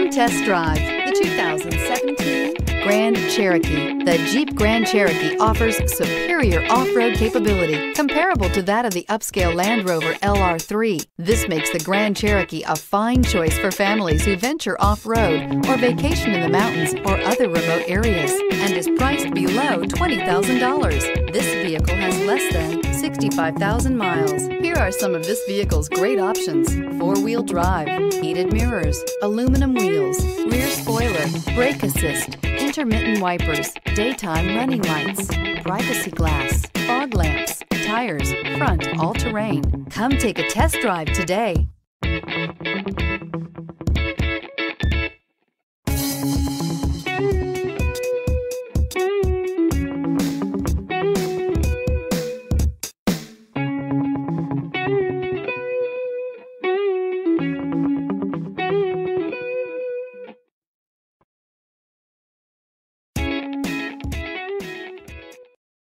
Come test drive the 2017 Grand Cherokee. The Jeep Grand Cherokee offers superior off-road capability comparable to that of the upscale Land Rover LR3. This makes the Grand Cherokee a fine choice for families who venture off-road or vacation in the mountains or other remote areas, and is priced below $20,000. This vehicle has less than 65,000 miles. Here are some of this vehicle's great options: four-wheel drive, heated mirrors, aluminum wheels, rear spoiler, brake assist, intermittent wipers, daytime running lights, privacy glass, fog lamps, tires, front all-terrain. Come take a test drive today.